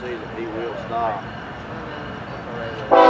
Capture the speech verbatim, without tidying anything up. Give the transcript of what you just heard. see that he will stop.